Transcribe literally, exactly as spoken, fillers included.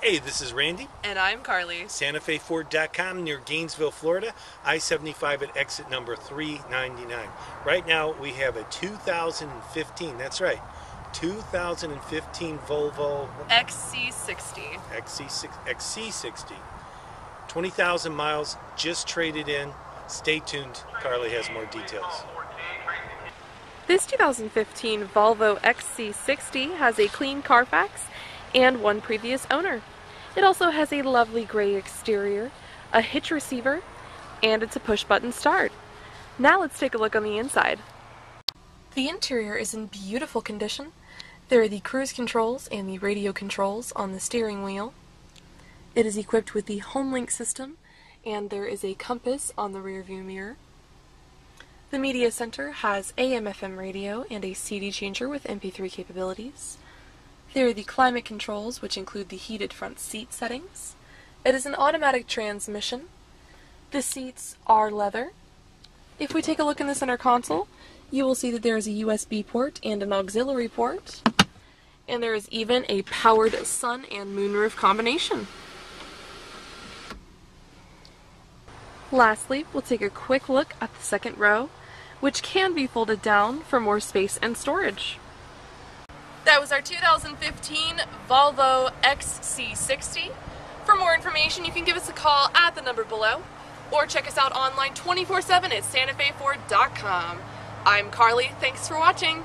Hey, this is Randy. And I'm Carly. Santa Fe Ford dot com near Gainesville, Florida, I seventy-five at exit number three ninety-nine. Right now we have a two thousand fifteen, that's right, two thousand fifteen Volvo X C sixty. X C sixty. twenty thousand miles, just traded in. Stay tuned, Carly has more details. This two thousand fifteen Volvo X C sixty has a clean Carfax and one previous owner. It also has a lovely gray exterior, a hitch receiver, and it's a push-button start. Now let's take a look on the inside. The interior is in beautiful condition. There are the cruise controls and the radio controls on the steering wheel. It is equipped with the HomeLink system, and there is a compass on the rearview mirror. The media center has A M F M radio and a C D changer with M P three capabilities. There are the climate controls, which include the heated front seat settings. It is an automatic transmission. The seats are leather. If we take a look in the center console, you will see that there is a U S B port and an auxiliary port. And there is even a powered sun and moonroof combination. Lastly, we'll take a quick look at the second row, which can be folded down for more space and storage. That was our two thousand fifteen Volvo X C sixty. For more information, you can give us a call at the number below or check us out online twenty-four seven at Santa Fe Ford dot com. I'm Carly. Thanks for watching.